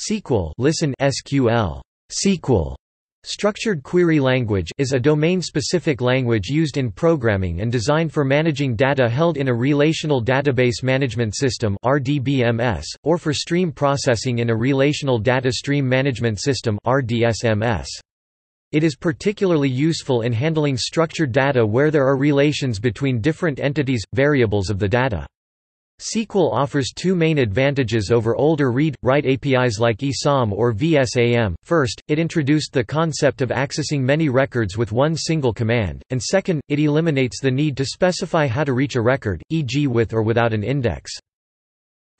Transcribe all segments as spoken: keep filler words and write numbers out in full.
S Q L listen S Q L S Q L structured query language is a domain-specific language used in programming and designed for managing data held in a relational database management system (R D B M S) or for stream processing in a relational data stream management system (R D S M S). It is particularly useful in handling structured data where there are relations between different entities, variables of the data. S Q L offers two main advantages over older read-write A P Is like I S A M or V S A M. First, it introduced the concept of accessing many records with one single command, and second, it eliminates the need to specify how to reach a record, for example with or without an index.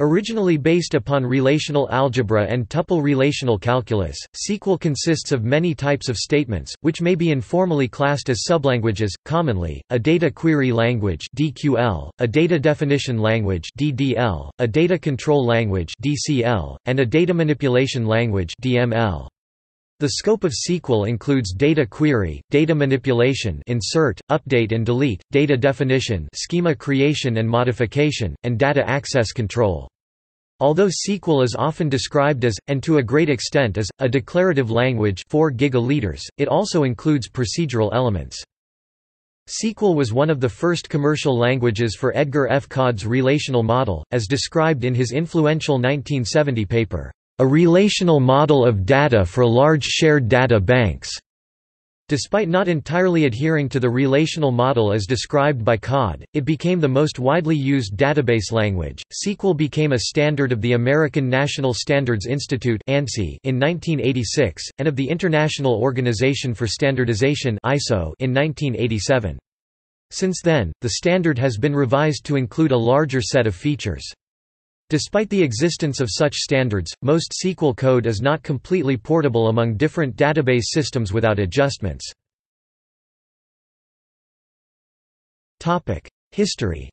Originally based upon relational algebra and tuple relational calculus, S Q L consists of many types of statements, which may be informally classed as sublanguages. Commonly, a data query language (D Q L), a data definition language (D D L), a data control language (D C L), and a data manipulation language (D M L). The scope of S Q L includes data query, data manipulation insert, update and delete, data definition schema creation and modification, and data access control. Although S Q L is often described as, and to a great extent as, a declarative language four gigaliters, it also includes procedural elements. S Q L was one of the first commercial languages for Edgar F. Codd's relational model, as described in his influential nineteen seventy paper, "A Relational Model of Data for Large Shared Data Banks." Despite not entirely adhering to the relational model as described by Codd, it became the most widely used database language. S Q L became a standard of the American National Standards Institute (A N S I) in nineteen eighty-six, and of the International Organization for Standardization (I S O) in nineteen eighty-seven. Since then, the standard has been revised to include a larger set of features. Despite the existence of such standards, most S Q L code is not completely portable among different database systems without adjustments. History.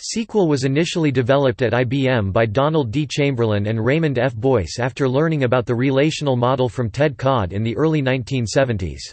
S Q L was initially developed at I B M by Donald D. Chamberlin and Raymond F. Boyce after learning about the relational model from Ted Codd in the early nineteen seventies.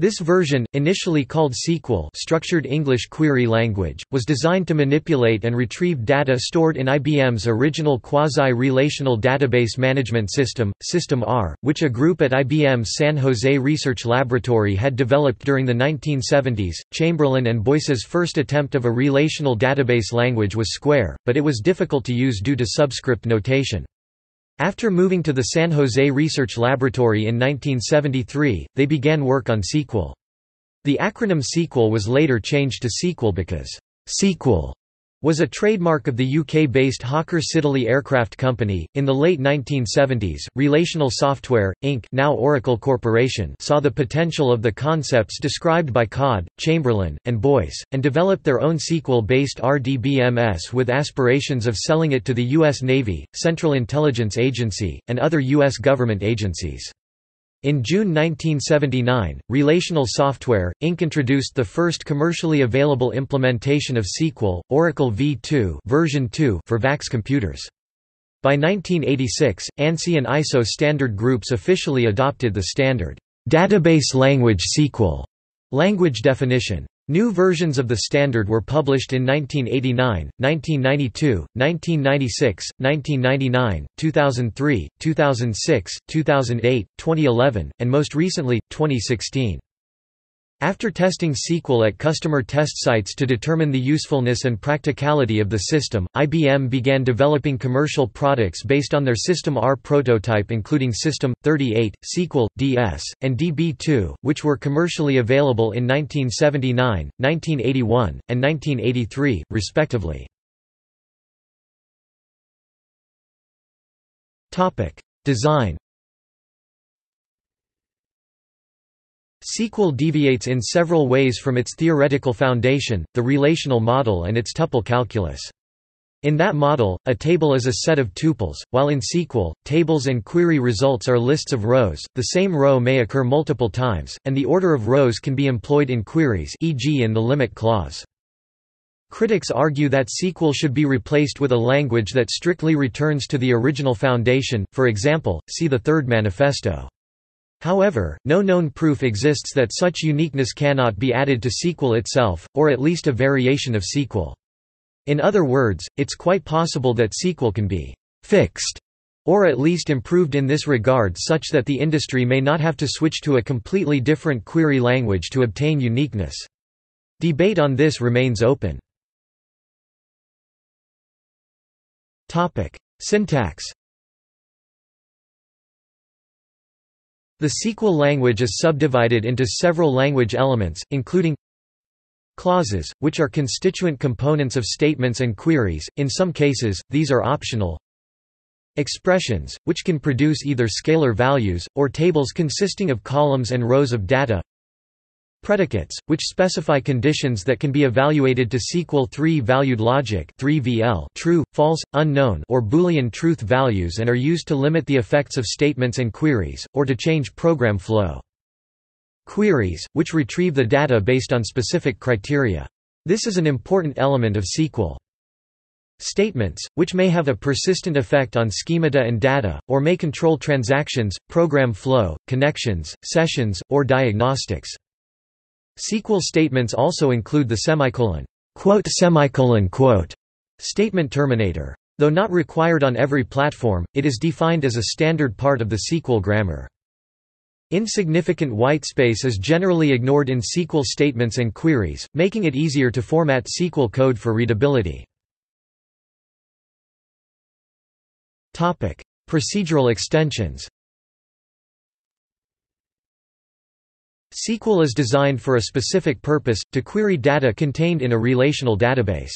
This version, initially called S Q L structured English query language, was designed to manipulate and retrieve data stored in I B M's original quasi-relational database management system, System R, which a group at I B M's San Jose Research Laboratory had developed during the nineteen seventies. Chamberlin and Boyce's first attempt of a relational database language was SQUARE, but it was difficult to use due to subscript notation. After moving to the San Jose Research Laboratory in nineteen seventy-three, they began work on S Q L. The acronym S Q L was later changed to S E Q U E L because S Q L was a trademark of the U K-based Hawker Siddeley Aircraft Company. In the late nineteen seventies, Relational Software, Incorporated, now Oracle Corporation, saw the potential of the concepts described by Codd, Chamberlin, and Boyce, and developed their own S Q L-based R D B M S with aspirations of selling it to the U S Navy, Central Intelligence Agency, and other U S government agencies. In June nineteen seventy-nine, Relational Software, Incorporated introduced the first commercially available implementation of S Q L, Oracle V two version two for VAX computers. By nineteen eighty-six, ANSI and I S O standard groups officially adopted the standard database language S Q L language definition. New versions of the standard were published in nineteen eighty-nine, nineteen ninety-two, nineteen ninety-six, nineteen ninety-nine, two thousand three, two thousand six, two thousand eight, twenty eleven, and most recently, twenty sixteen. After testing S Q L at customer test sites to determine the usefulness and practicality of the system, I B M began developing commercial products based on their System R prototype, including System thirty-eight, S Q L, D S, and D B two, which were commercially available in nineteen seventy-nine, nineteen eighty-one, and nineteen eighty-three, respectively. Design. S Q L deviates in several ways from its theoretical foundation, the relational model and its tuple calculus. In that model, a table is a set of tuples, while in S Q L, tables and query results are lists of rows. The same row may occur multiple times, and the order of rows can be employed in queries, for example in the limit clause. Critics argue that S Q L should be replaced with a language that strictly returns to the original foundation, for example, see the Third Manifesto. However, no known proof exists that such uniqueness cannot be added to S Q L itself, or at least a variation of S Q L. In other words, it's quite possible that S Q L can be «fixed» or at least improved in this regard such that the industry may not have to switch to a completely different query language to obtain uniqueness. Debate on this remains open. Syntax. The S Q L language is subdivided into several language elements, including clauses, which are constituent components of statements and queries, in some cases, these are optional. Expressions, which can produce either scalar values, or tables consisting of columns and rows of data. Predicates, which specify conditions that can be evaluated to S Q L three valued logic three V L true, false, unknown or Boolean truth values and are used to limit the effects of statements and queries, or to change program flow. Queries, which retrieve the data based on specific criteria. This is an important element of S Q L. Statements, which may have a persistent effect on schemata and data, or may control transactions, program flow, connections, sessions, or diagnostics. S Q L statements also include the semicolon, quote, semicolon, quote, statement terminator. Though not required on every platform, it is defined as a standard part of the S Q L grammar. Insignificant whitespace is generally ignored in S Q L statements and queries, making it easier to format S Q L code for readability. Topic: Procedural extensions. S Q L is designed for a specific purpose, to query data contained in a relational database.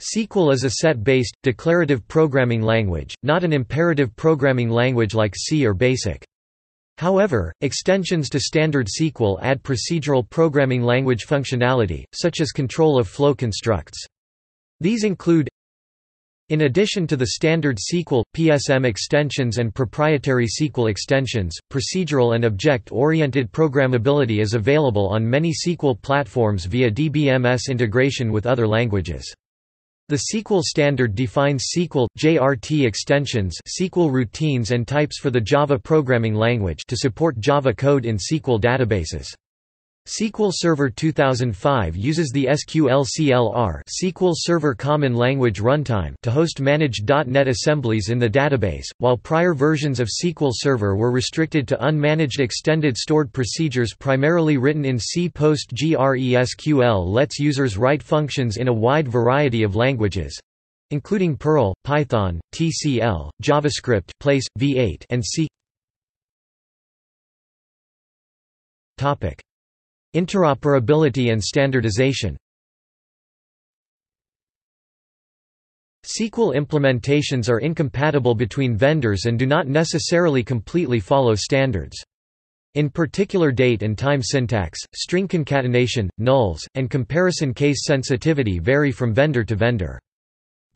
S Q L is a set-based, declarative programming language, not an imperative programming language like C or BASIC. However, extensions to standard S Q L add procedural programming language functionality, such as control of flow constructs. These include, in addition to the standard S Q L, P S M extensions and proprietary S Q L extensions, procedural and object-oriented programmability is available on many S Q L platforms via D B M S integration with other languages. The S Q L standard defines S Q L J R T extensions, S Q L routines and types for the Java programming language to support Java code in S Q L databases. S Q L Server two thousand five uses the S Q L C L R S Q L Server Common Language Runtime to host managed dot net assemblies in the database, while prior versions of S Q L Server were restricted to unmanaged extended stored procedures primarily written in C. PostgreSQL lets users write functions in a wide variety of languages, including Perl, Python, T C L, JavaScript, Place, V eight, and C. Interoperability and standardization. S Q L implementations are incompatible between vendors and do not necessarily completely follow standards. In particular, date and time syntax, string concatenation, nulls, and comparison case sensitivity vary from vendor to vendor.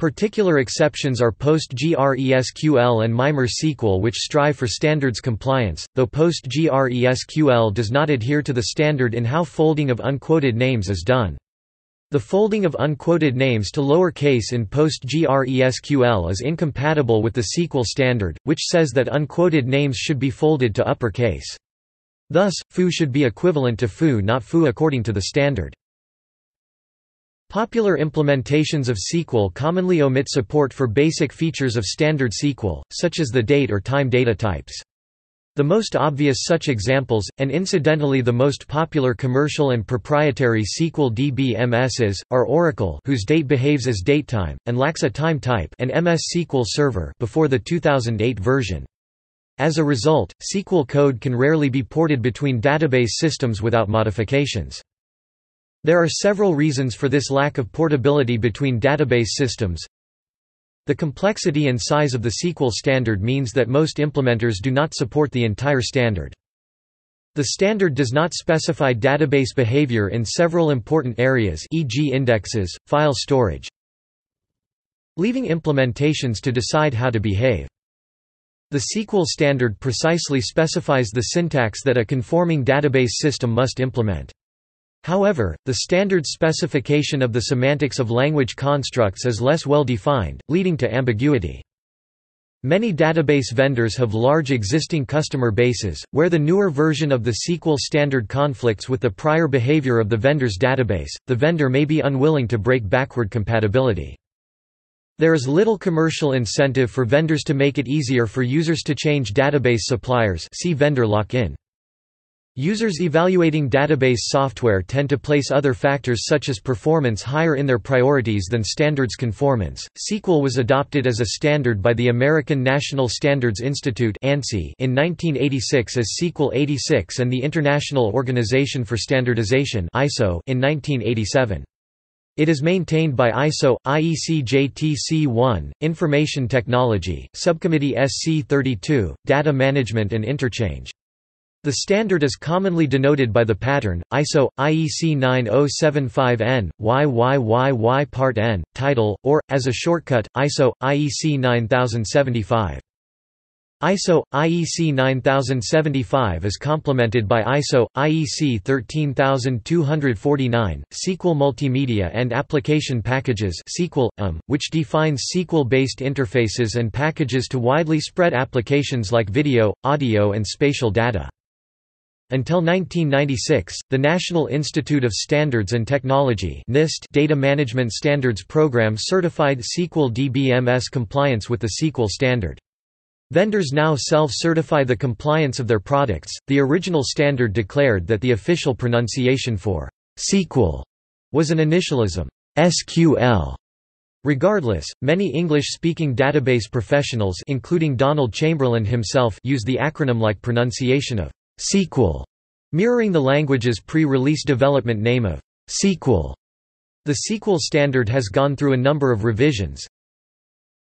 Particular exceptions are PostgreSQL and Mimer S Q L, which strive for standards compliance, though PostgreSQL does not adhere to the standard in how folding of unquoted names is done. The folding of unquoted names to lowercase in PostgreSQL is incompatible with the S Q L standard, which says that unquoted names should be folded to uppercase. Thus, foo should be equivalent to foo not foo according to the standard. Popular implementations of S Q L commonly omit support for basic features of standard S Q L, such as the date or time data types. The most obvious such examples, and incidentally the most popular commercial and proprietary S Q L D B M Ss, are Oracle, whose date behaves as datetime, and lacks a time type, and M S S Q L Server before the two thousand eight version. As a result, S Q L code can rarely be ported between database systems without modifications. There are several reasons for this lack of portability between database systems. The complexity and size of the S Q L standard means that most implementers do not support the entire standard. The standard does not specify database behavior in several important areas, for example indexes, file storage, leaving implementations to decide how to behave. The S Q L standard precisely specifies the syntax that a conforming database system must implement. However, the standard specification of the semantics of language constructs is less well defined, leading to ambiguity. Many database vendors have large existing customer bases, where the newer version of the S Q L standard conflicts with the prior behavior of the vendor's database. The vendor may be unwilling to break backward compatibility. There is little commercial incentive for vendors to make it easier for users to change database suppliers. See vendor lock-in. Users evaluating database software tend to place other factors such as performance higher in their priorities than standards conformance. S Q L was adopted as a standard by the American National Standards Institute (A N S I) in nineteen eighty-six as S Q L eighty-six and the International Organization for Standardization (I S O) in nineteen eighty-seven. It is maintained by I S O I E C J T C one, Information Technology, Subcommittee S C thirty-two, Data Management and Interchange. The standard is commonly denoted by the pattern, I S O I E C nine thousand seventy-five N, Y Y Y Y Part N, title, or, as a shortcut, I S O I E C nine thousand seventy-five. I S O I E C nine thousand seventy-five is complemented by I S O I E C thirteen thousand two hundred forty-nine, S Q L Multimedia and Application Packages (S Q L M), which defines S Q L-based interfaces and packages to widely spread applications like video, audio and spatial data. Until nineteen ninety-six, the National Institute of Standards and Technology (NIST) Data Management Standards Program certified S Q L D B M S compliance with the S Q L standard. Vendors now self-certify the compliance of their products. The original standard declared that the official pronunciation for S Q L was an initialism, S Q L. Regardless, many English-speaking database professionals, including Donald Chamberlin himself, use the acronym-like pronunciation of S Q L, mirroring the language's pre-release development name of S Q L. The S Q L standard has gone through a number of revisions.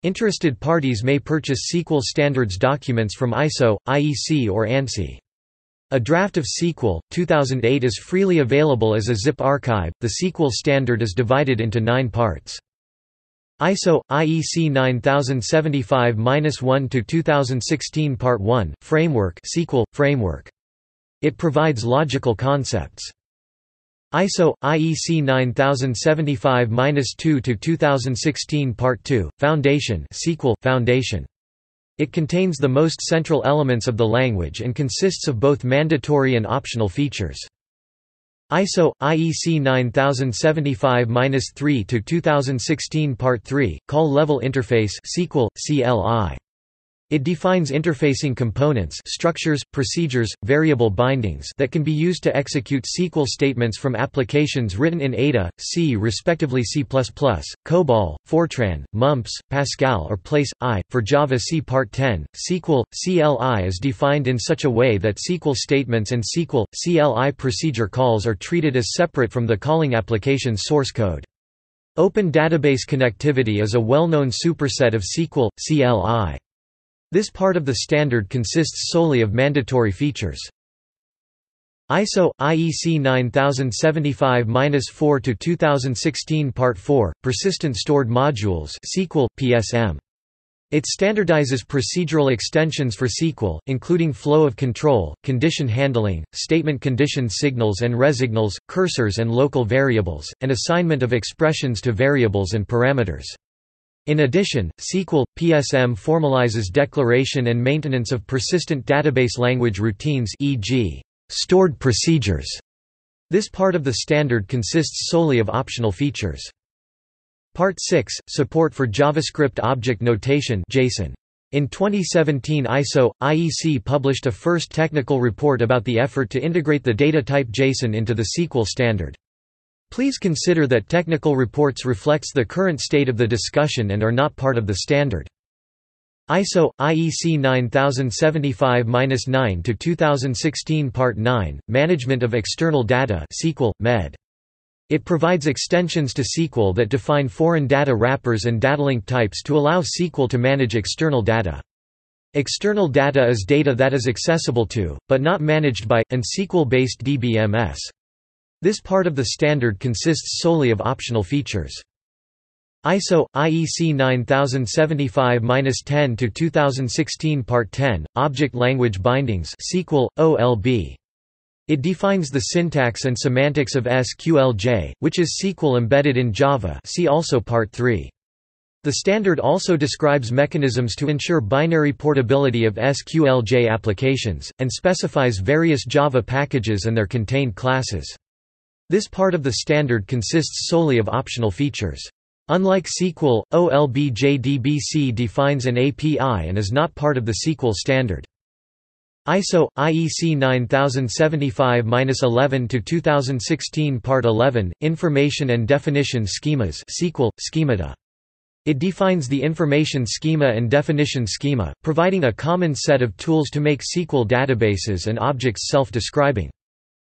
Interested parties may purchase S Q L standards documents from I S O, I E C or A N S I. A draft of S Q L, two thousand eight is freely available as a zip archive. The S Q L standard is divided into nine parts. I S O, I E C nine thousand seventy-five dash one to two thousand sixteen Part one, Framework S Q L, Framework. It provides logical concepts. I S O, I E C nine thousand seventy-five dash two to two thousand sixteen Part two, Foundation S Q L, Foundation. It contains the most central elements of the language and consists of both mandatory and optional features. I S O, I E C nine thousand seventy-five dash three to two thousand sixteen Part three, Call Level Interface S Q L, C L I. It defines interfacing components, structures, procedures, variable bindings that can be used to execute S Q L statements from applications written in A D A, C respectively C plus plus, COBOL, Fortran, MUMPS, Pascal or Place, I, for Java C. Part ten, S Q L, C L I is defined in such a way that S Q L statements and S Q L, C L I procedure calls are treated as separate from the calling application's source code. Open database connectivity is a well-known superset of S Q L, C L I. This part of the standard consists solely of mandatory features. I S O, I E C nine thousand seventy-five dash four to two thousand sixteen Part four, Persistent Stored Modules S Q L, P S M. It standardizes procedural extensions for S Q L, including flow of control, condition handling, statement condition signals and resignals, cursors and local variables, and assignment of expressions to variables and parameters. In addition, S Q L, P S M formalizes declaration and maintenance of persistent database language routines for example, stored procedures. This part of the standard consists solely of optional features. Part six, Support for JavaScript Object Notation JSON. In twenty seventeen I S O, I E C published a first technical report about the effort to integrate the data type JSON into the S Q L standard. Please consider that technical reports reflects the current state of the discussion and are not part of the standard. I S O, I E C nine thousand seventy-five dash nine to two thousand sixteen Part nine, Management of External Data S Q L, Med. It provides extensions to S Q L that define foreign data wrappers and datalink types to allow S Q L to manage external data. External data is data that is accessible to, but not managed by, and S Q L-based D B M S. This part of the standard consists solely of optional features. I S O, I E C nine thousand seventy-five dash ten to two thousand sixteen Part ten, Object Language Bindings S Q L, O L B. It defines the syntax and semantics of S Q L J, which is S Q L embedded in Java. See also Part three. The standard also describes mechanisms to ensure binary portability of S Q L J applications, and specifies various Java packages and their contained classes. This part of the standard consists solely of optional features. Unlike S Q L, O L B J D B C defines an A P I and is not part of the S Q L standard. I S O I E C nine thousand seventy-five dash eleven to twenty sixteen Part eleven, Information and Definition Schemas S Q L, schemata. It defines the information schema and definition schema, providing a common set of tools to make S Q L databases and objects self-describing.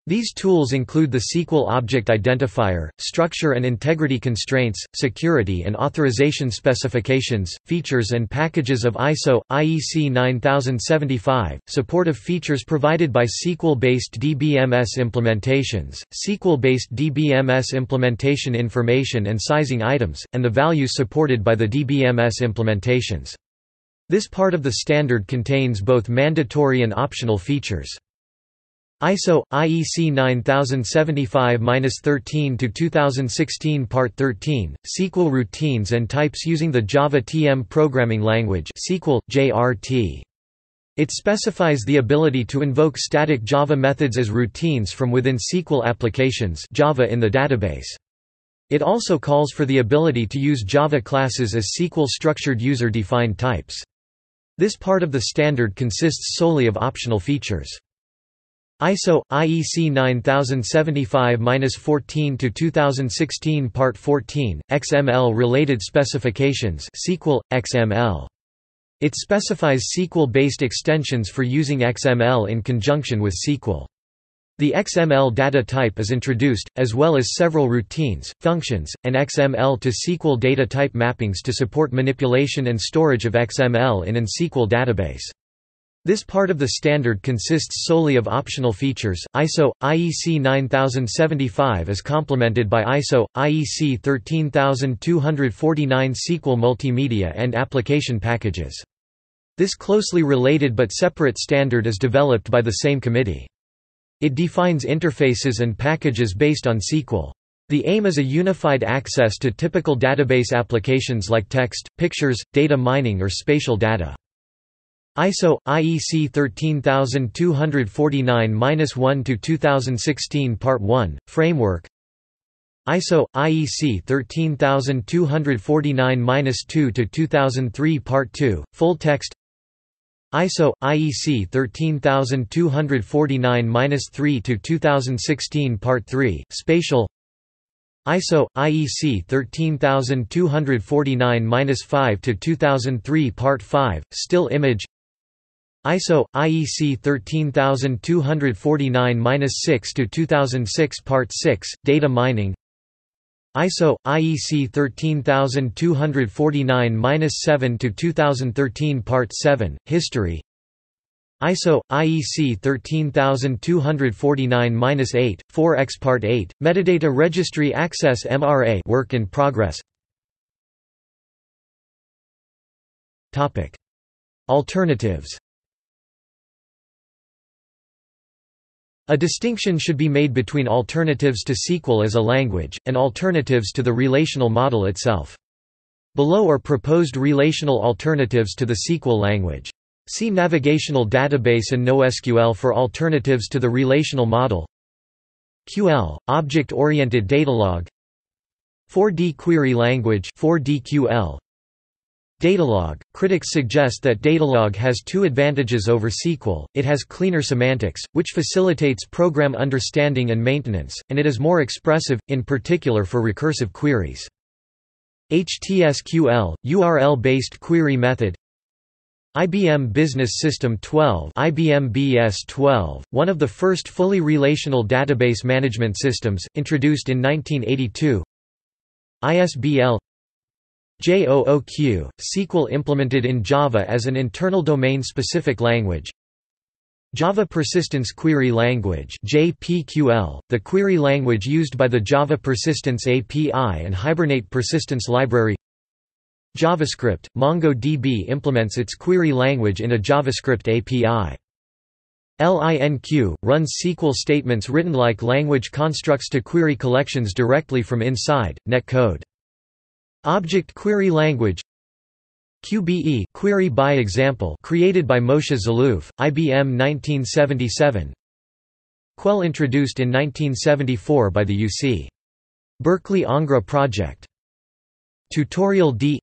These tools include the S Q L object identifier, structure and integrity constraints, security and authorization specifications, features and packages of I S O I E C nine thousand seventy-five, support of features provided by S Q L-based D B M S implementations, S Q L-based D B M S implementation information and sizing items, and the values supported by the D B M S implementations. This part of the standard contains both mandatory and optional features. I S O I E C nine thousand seventy-five dash thirteen to twenty sixteen Part thirteen, S Q L routines and types using the Java T M programming language S Q L J R T. It specifies the ability to invoke static Java methods as routines from within S Q L applications Java in the database. It also calls for the ability to use Java classes as S Q L structured user-defined types. This part of the standard consists solely of optional features. I S O I E C nine thousand seventy-five dash fourteen to twenty sixteen Part fourteen, X M L-related specifications S Q L, X M L. It specifies S Q L-based extensions for using X M L in conjunction with S Q L. The X M L data type is introduced, as well as several routines, functions, and X M L to S Q L data type mappings to support manipulation and storage of X M L in an S Q L database. This part of the standard consists solely of optional features. I S O I E C nine thousand seventy-five is complemented by I S O I E C thirteen thousand two hundred forty-nine S Q L multimedia and application packages. This closely related but separate standard is developed by the same committee. It defines interfaces and packages based on S Q L. The aim is a unified access to typical database applications like text, pictures, data mining or spatial data. I S O I E C thirteen thousand two hundred forty-nine dash one to twenty sixteen Part one, Framework. I S O I E C thirteen thousand two hundred forty-nine dash two to two thousand three Part two, Full Text. I S O I E C thirteen thousand two hundred forty-nine dash three to two thousand sixteen Part three, Spatial. I S O I E C thirteen thousand two hundred forty-nine dash five to two thousand three Part five, Still Image. I S O I E C thirteen thousand two hundred forty-nine dash six to two thousand six Part six, Data Mining. I S O I E C thirteen thousand two hundred forty-nine dash seven to two thousand thirteen Part seven, History. I S O I E C thirteen thousand two hundred forty-nine dash eight, four X Part eight, Metadata Registry Access M R A Work in Progress. Topic: Alternatives. A distinction should be made between alternatives to S Q L as a language, and alternatives to the relational model itself. Below are proposed relational alternatives to the S Q L language. See Navigational Database and NoSQL for alternatives to the relational model. Q L, Object-Oriented Datalog. four D Query Language four D Q L. Datalog. Critics suggest that Datalog has two advantages over S Q L. It has cleaner semantics, which facilitates program understanding and maintenance, and it is more expressive, in particular for recursive queries. H T S Q L, U R L-based query method. I B M Business System twelve, I B M B S twelve, one of the first fully relational database management systems, introduced in nineteen eighty-two. I S B L. J O O Q, S Q L implemented in Java as an internal domain-specific language. Java Persistence Query Language J P Q L, the query language used by the Java Persistence A P I and Hibernate Persistence Library. JavaScript, MongoDB implements its query language in a JavaScript A P I. LINQ, runs S Q L statements written like language constructs to query collections directly from inside, netcode. Object Query Language Q B E Query by Example created by Moshe Zalouf, I B M nineteen seventy-seven. Q U E L introduced in nineteen seventy-four by the U C Berkeley Ongra Project. Tutorial D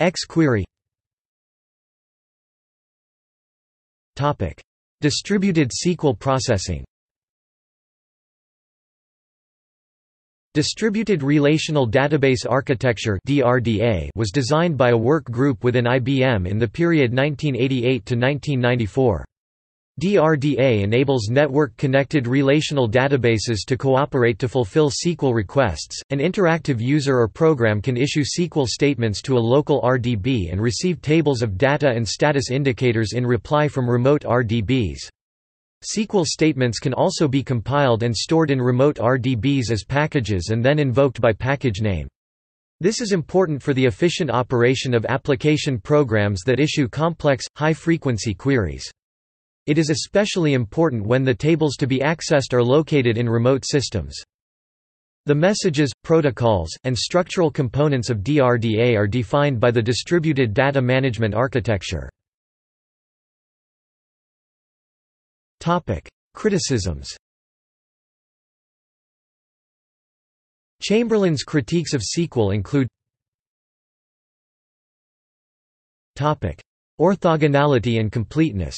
XQuery. Topic: Distributed S Q L processing. Distributed Relational Database Architecture (D R D A) was designed by a work group within I B M in the period nineteen eighty-eight to nineteen ninety-four. D R D A enables network-connected relational databases to cooperate to fulfill S Q L requests. An interactive user or program can issue S Q L statements to a local R D B and receive tables of data and status indicators in reply from remote R D Bs. S Q L statements can also be compiled and stored in remote R D Bs as packages and then invoked by package name. This is important for the efficient operation of application programs that issue complex, high-frequency queries. It is especially important when the tables to be accessed are located in remote systems. The messages, protocols, and structural components of D R D A are defined by the Distributed Data Management Architecture. Topic: Criticisms. Chamberlin's critiques of S Q L include topic: Orthogonality and completeness.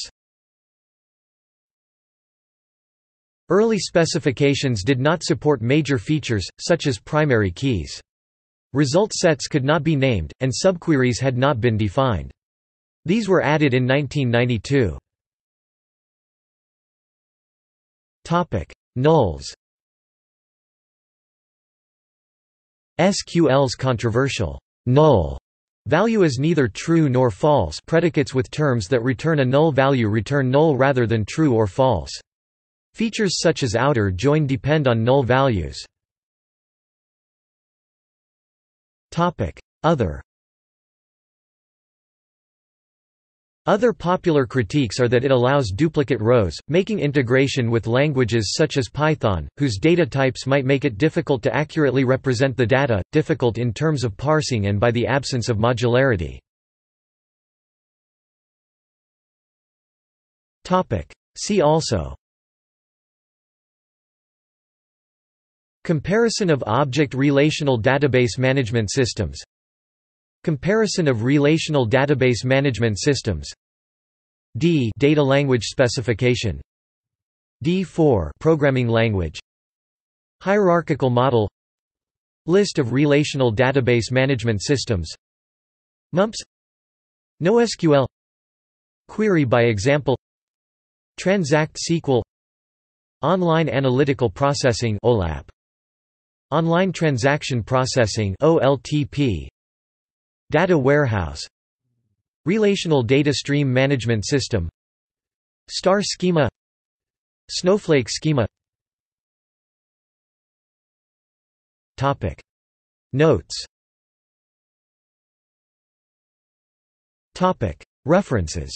Early specifications did not support major features such as primary keys. Result sets could not be named and subqueries had not been defined. These were added in nineteen ninety-two. Topic: Nulls. S Q L's controversial null value is neither true nor false. Predicates with terms that return a null value return null rather than true or false. Features such as outer join depend on null values. Topic: Other. Other popular critiques are that it allows duplicate rows, making integration with languages such as Python, whose data types might make it difficult to accurately represent the data, difficult in terms of parsing and by the absence of modularity. See also: Comparison of object relational database management systems, Comparison of relational database management systems, D data language specification, D four programming language, hierarchical model, list of relational database management systems, MUMPS, NoSQL, query by example, Transact S Q L, online analytical processing O L A P, online transaction processing O L T P, Data warehouse, Relational data stream management system, Star schema, Snowflake schema. Topic: Notes. Topic: References.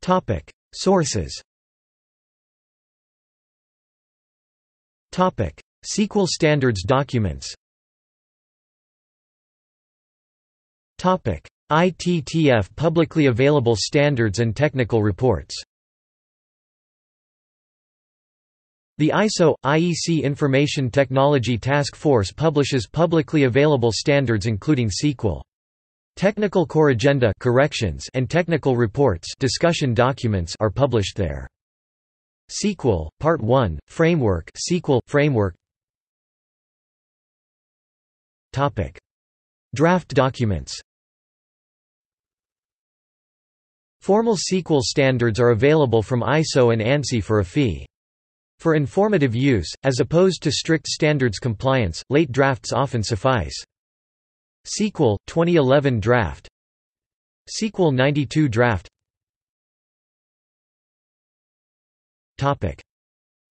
Topic: Sources. Topic: S Q L standards documents. Topic: I T T F publicly available standards and technical reports. The I S O I E C Information Technology Task Force publishes publicly available standards including S Q L. Technical core agenda corrections and technical reports discussion documents are published there. S Q L Part one Framework S Q L Framework. Topic: Draft documents. Formal S Q L standards are available from I S O and ANSI for a fee. For informative use, as opposed to strict standards compliance, late drafts often suffice. S Q L, twenty eleven draft, S Q L ninety-two draft.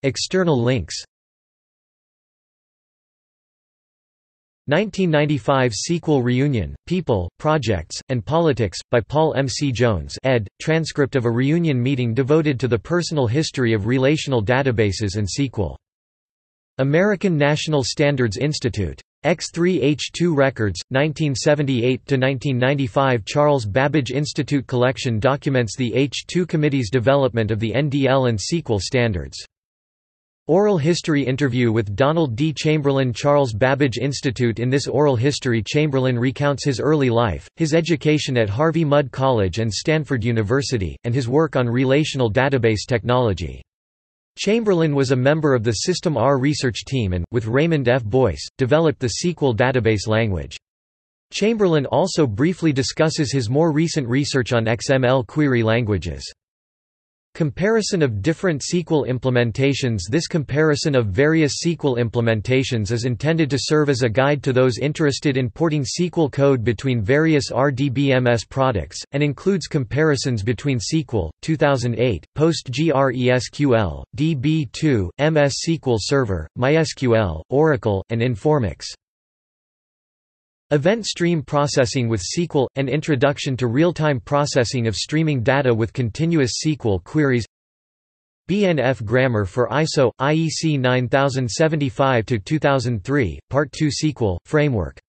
External links: nineteen ninety-five S Q L Reunion, People, Projects, and Politics, by Paul M. C. Jones ed., transcript of a reunion meeting devoted to the personal history of relational databases and S Q L. American National Standards Institute. X three H two Records, nineteen seventy-eight to nineteen ninety-five Charles Babbage Institute collection documents the H two Committee's development of the N D L and S Q L standards. Oral History Interview with Donald D. Chamberlin Charles Babbage Institute. In this oral history Chamberlin recounts his early life, his education at Harvey Mudd College and Stanford University, and his work on relational database technology. Chamberlin was a member of the System R research team and, with Raymond F. Boyce, developed the S Q L database language. Chamberlin also briefly discusses his more recent research on X M L query languages. Comparison of different S Q L implementations. This comparison of various S Q L implementations is intended to serve as a guide to those interested in porting S Q L code between various R D B M S products, and includes comparisons between S Q L, two thousand eight, PostgreSQL, D B two, M S S Q L Server, MySQL, Oracle, and Informix. Event stream processing with S Q L – An introduction to real-time processing of streaming data with continuous S Q L queries. B N F Grammar for I S O – I E C nine thousand seventy-five to two thousand three, Part two S Q L – Framework.